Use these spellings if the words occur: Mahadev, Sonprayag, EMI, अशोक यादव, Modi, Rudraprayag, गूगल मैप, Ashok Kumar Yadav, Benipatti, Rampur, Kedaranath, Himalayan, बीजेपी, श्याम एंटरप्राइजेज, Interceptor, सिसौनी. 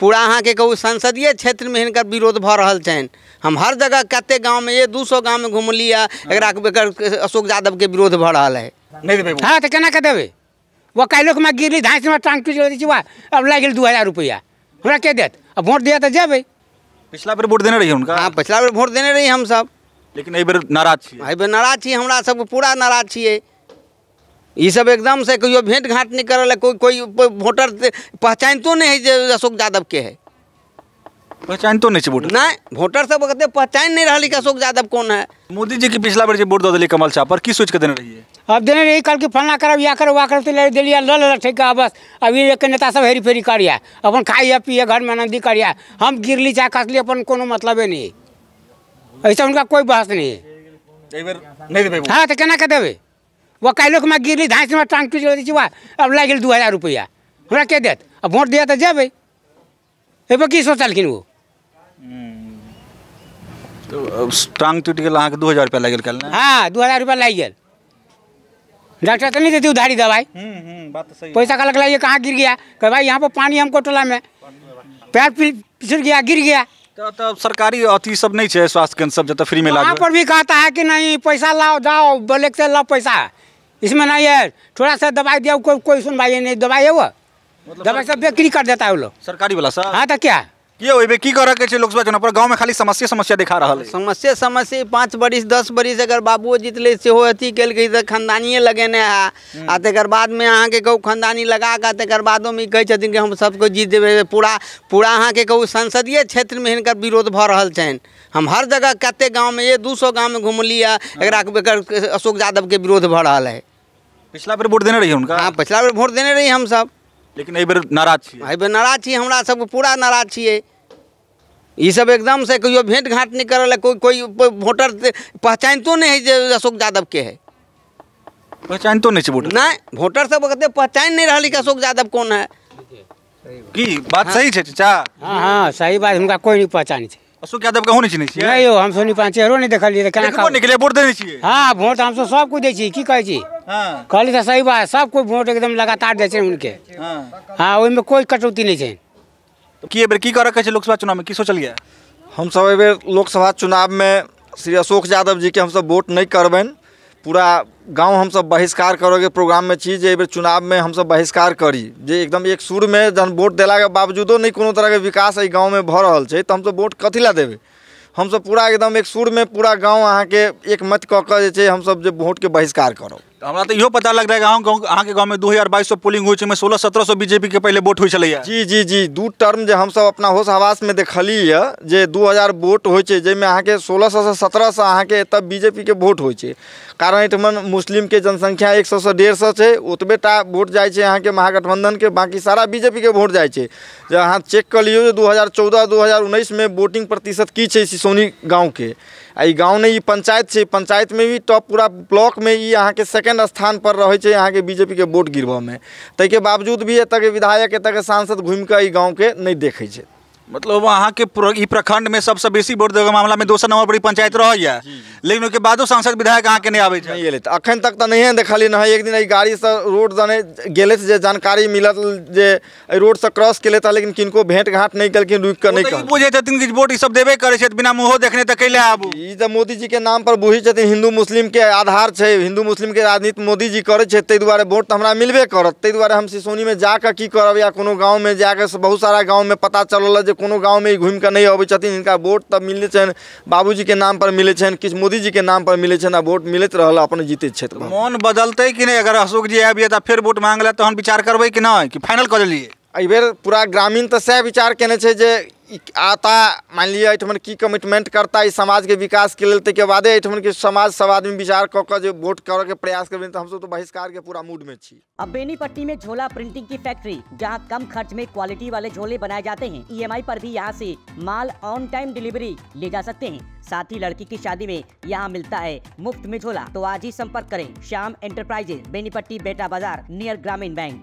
पूरा अहाँ के कहूँ संसदीय क्षेत्र में हिनकर विरोध भऽ रहल छनि। हम हर जगह कते गाँव में ये 200 गाँव में घुमली है एक अशोक यादव के विरोध भऽ रहल है। हाँ तो केना के देवे वो काल्हिक में गिरली धाँस में टांग टूटि गेल वाह अब लग गेल 2000 रुपैया हमरा के देत अब वोट दिया तो जेबै। पिछला बेर वोट देने रही हुनका। हाँ पिछला बेर वोट देने रही हम सब लेकिन एहि बेर नाराज छी। एहि बेर नाराज छी हमरा सबके पूरा नाराज छी। ये सब एकदम से कहियो भेंट घाट नहीं करल कोई कोई वोटर पहचानतो नहीं है जो अशोक यादव के है पहचानतो नहीं वोटर नहीं वोटर सब कहते पहचान नहीं रही कि अशोक यादव कौन है। मोदी जी की पिछला बेर वोट दे दिली कमल छाप पर की सोच के देने रही है अब देने रही कल की फलना करब या करब वा करब तो ले दिलिया लल लठका बस अब ये के नेता सब हेरी फेरी करिया अपन खाइए पिए घर में आनंदी करिया हम गिरली चाहे खसली अपन कोनो मतलब नहीं ऐसा उनका कोई बहस नहीं है। हाँ तो केना के देवे वो काल्हिक में गिरली धाँस में टांग टूटि गेल वाह अब लग गेल 2000 रुपैया हमरा के देत अब वोट दिया तो जेबै एहिपर की सोचलखिन वो तो टांग टूटि गेल अहाँके 2000 रुपैया लागि गेल काल्हि। हाँ 2000 रुपैया लागि गेल डॉक्टर तो नहीं देती उधारी दवाई बात सही पैसा का लग लाइए कहाँ गिर गया कह भाई यहाँ पर पानी हमको टोला में पैर पिछड़ गया गिर गया तो सरकारी अथी सब नहीं है स्वास्थ्य केंद्र सब जब फ्री में वहाँ पर भी कहता है कि नहीं पैसा लाओ जाओ ब्लैक से लाओ पैसा इसमें नहीं है थोड़ा सा दवाई दिया कोई सुनवाई नहीं दवाई है वो मतलब दवाई सब बिक्री कर देता है वो लोग सरकारी वाला सर। हाँ तो क्या ये होबे की कर के लोकसभा चुनाव पर गाँव में खाली समस्या समस्या दिखा रहा है समस्या 5 बरिस 10 बरिस अगर बाबुओ जितले सेहो अथी कल गई तो खानदानिए लगेने है आ तकर बाद में अहाँ के कहूँ खानदानी लगा के तकर बादो में कहे छथिन कि हम सबको जीत देबे पूरा अहाँ के कहूँ संसदीय क्षेत्र में हिनकर विरोध भऽ रहल छनि। हम हर जगह कते गाँव में ये 200 गाँव में घुमली है एक अशोक यादव के विरोध भऽ रहल है। पिछला बेर वोट देने रही हुनका। हाँ पिछला बेर वोट देने रही हम सब लेकिन एहि बेर नाराज छी। एहि बेर नाराज छी हमरा सबके पूरा नाराज छी। ये सब एकदम से कहियो भेंट घाट नहीं करल कोई वोटर पहचानतो नहीं है जो अशोक यादव के है पहचानतो नहीं वोटर नहीं वोटर सब कहते पहचान नहीं रही कि अशोक यादव कौन है की बात। हाँ, सही है चाचा। हाँ हाँ सही बात उनका कोई नहीं पहचान है अशोक यादव के होने नहीं है नहीं हो हम सोनी पाँच चेहरो नहीं देखल लिए केना निकले वोट देने छी। हाँ वोट हम सब कुछ दै छी की कहै छी। हाँ कहली तो सही बात सब कोई वोट एकदम लगातार दे उनके। हाँ ओहिमे कोई कटौती नहीं है। की बेर की करऽ के छै लोकसभा चुनाव में की सोचल गया। हम सब एहि बेर लोकसभा चुनाव में श्री अशोक यादव जी के हम सब वोट नहीं करबनि पूरा गांव हम सब बहिष्कार करे के प्रोग्राम में छी जे एहि बेर चुनाव में हम सब बहिष्कार करी जे एकदम एक सुर में जहन वोट देला के बावजूदो नहीं कोनो तरह के विकास एहि गाँव में भऽ रहल छै तो हम सब वोट कथी ला देबै। हम सब पूरा एकदम एक सुर में पूरा गाँव अहाँ के एक मत कऽ के हम सब वोट के बहिष्कार करब। हमरा तो यो पता लग रहा है अहाँ के गाँव में 2022 पोलिंग हुई में 16-17 बीजेपी के पहले वोट हुई छे। जी जी जी 2 टर्म हम सब अपना होश हवास में देखली है जे 2000 वोट हो में अहाँ के 1600 से 1700 से अहाँ के तब बीजेपी के वोट हो कारण एठमन मुस्लिम के जनसंख्या 100 से 150 है ओतबे टा वोट जाए अहाँ के महागठबंधन के बाकी सारा बीजेपी के वोट जाए जे अहाँ चेक कर लियो 2014-2019 में वोटिंग प्रतिशत की है सिसौनी गाँव के आ गाँव ने पंचायत है पंचायत में भी टॉप पूरा ब्लॉक में अहाँ के सेकेंड स्थान पर रहे अहाँ के बीजेपी के वोट गिरब में तै के बावजूद भी एत के विधायक एत के सांसद घूम के गाँव के नहीं देखे मतलब अहाँ के प्रखंड में सबसे बेसी वोट देवे मामला में 2 नंबर पर पंचायत रह लेकिन उसके बादो सांसद विधायक अहाँ के नहीं आबे नहीं एल अखन तक तो नहीं देखलिए ना एक दिन अ गाड़ी से रोड दने गेले जे जानकारी मिलल जे रोड से क्रॉस के था लेकिन किनको भेंट घाट नहीं कलखिन रुक कर नहीं बुझे वोट सब देवे करे बिना मुँहो देखने तक कैले आबू तो मोदी जी के नाम पर बुझे छथिन हिंदू मुस्लिम के आधार है हिंदू मुस्लिम के राजनीति मोदी जी करे तै दुआरे वोट तो हमारा मिलबे करत तै दुआरे हम सिसौनी में जाकर की करब या कोनो गाँव में जाकर बहुत सारा गाँव में पता चलल जे कोनो गाँव में घूम के नहीं अबे इनका वोट तब मिले छन बाबूजी के नाम पर मिले छन किछु मोदी जी के नाम पर मिले छन आ वोट मिलते रहल अपन जीते क्षेत्र में। मन बदलते कि नहीं अगर अशोक जी आबिए तो फिर वोट मांगला तहन विचार करबे कि नहीं कि फाइनल कर लिए एहि बेर पूरा ग्रामीण तो सह विचार केने छे जे आता मान लिया एठमन की कमिटमेंट करता इस समाज के विकास के लिए तै के बादे एठमन के समाज सब आदमी विचार कऽ के वोट करे के प्रयास करबे त हम सब तो बहिष्कार के पूरा मूड में छी। अब बेनीपट्टी में झोला प्रिंटिंग की फैक्ट्री जहां कम खर्च में क्वालिटी वाले झोले बनाए जाते हैं। EMI पर भी यहां से माल ऑन टाइम डिलीवरी ले जा सकते हैं। साथ ही लड़की की शादी में यहाँ मिलता है मुफ्त में झोला तो आज ही संपर्क करें श्याम एंटरप्राइजेज बेनीपट्टी बेटा बाजार नियर ग्रामीण बैंक।